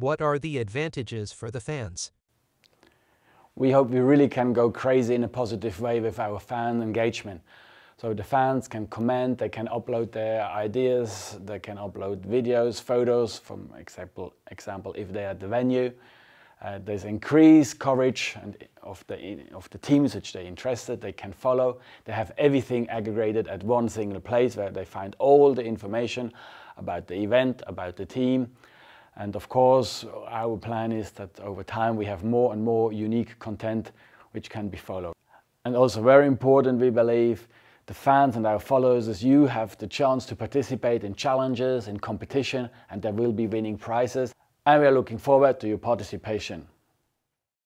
What are the advantages for the fans? We hope we really can go crazy in a positive way with our fan engagement. So the fans can comment, they can upload their ideas, they can upload videos, photos, from example if they're at the venue. There's increased coverage and of the teams which they're interested, they can follow. They have everything aggregated at one single place where they find all the information about the event, about the team. And of course, our plan is that over time we have more and more unique content which can be followed. And also very important, we believe, the fans and our followers, as you have the chance to participate in challenges, in competition, and there will be winning prizes. And we are looking forward to your participation.